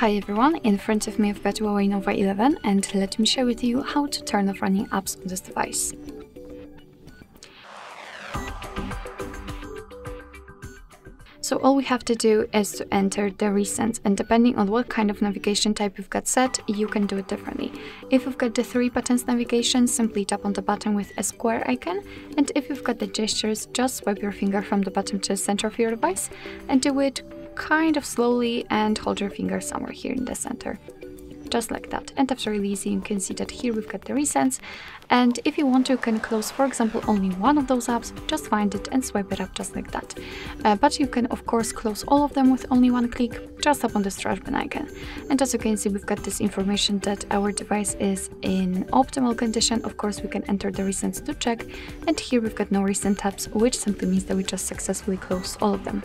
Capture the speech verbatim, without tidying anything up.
Hi everyone, in front of me I've got Huawei Nova eleven and let me share with you how to turn off running apps on this device. So all we have to do is to enter the recents, and depending on what kind of navigation type you've got set, you can do it differently. If you've got the three buttons navigation, simply tap on the button with a square icon, and if you've got the gestures, just swipe your finger from the button to the center of your device and do it kind of slowly and hold your finger somewhere here in the center, just like that. And after releasing, you can see that here we've got the recents, and if you want to, you can close, for example, only one of those apps, just find it and swipe it up just like that. Uh, but you can of course close all of them with only one click, just up on the trash bin icon. And as you can see, we've got this information that our device is in optimal condition. Of course, we can enter the recents to check, and here we've got no recent tabs, which simply means that we just successfully closed all of them.